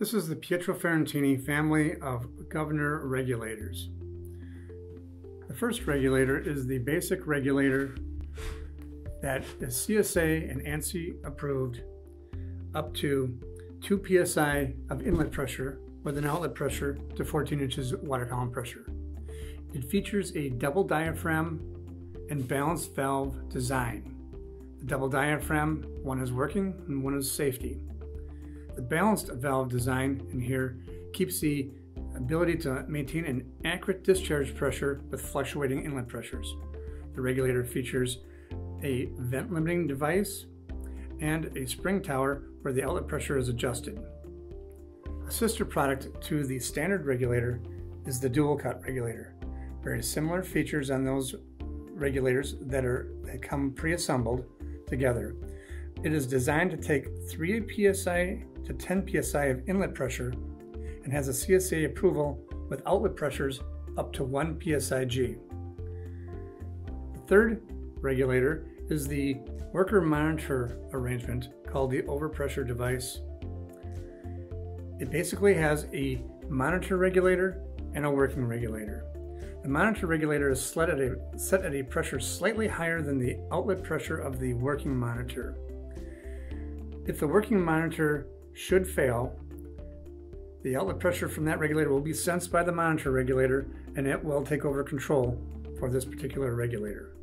This is the Pietro Fiorentini family of governor regulators. The first regulator is the basic regulator that is CSA and ANSI approved up to 2 PSI of inlet pressure with an outlet pressure to 14 inches water column pressure. It features a double diaphragm and balanced valve design. The double diaphragm, one is working and one is safety. The balanced valve design in here keeps the ability to maintain an accurate discharge pressure with fluctuating inlet pressures. The regulator features a vent limiting device and a spring tower where the outlet pressure is adjusted. A sister product to the standard regulator is the dual cut regulator. Very similar features on those regulators that come pre-assembled together. It is designed to take 3 PSI to 10 PSI of inlet pressure and has a CSA approval with outlet pressures up to 1 PSIG. The third regulator is the worker monitor arrangement called the overpressure device. It basically has a monitor regulator and a working regulator. The monitor regulator is set at a pressure slightly higher than the outlet pressure of the working monitor. If the working monitor should fail, the outlet pressure from that regulator will be sensed by the monitor regulator and it will take over control for this particular regulator.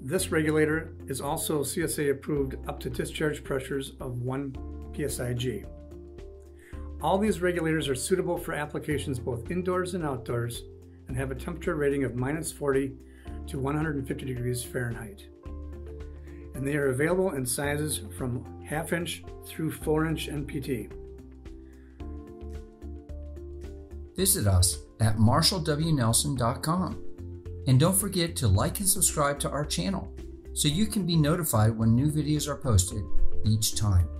This regulator is also CSA approved up to discharge pressures of 1 PSIG. All these regulators are suitable for applications both indoors and outdoors and have a temperature rating of -40 to 150 degrees Fahrenheit. And they are available in sizes from 1/2 inch through 4 inch NPT. Visit us at marshallwnelson.com. And don't forget to like and subscribe to our channel so you can be notified when new videos are posted each time.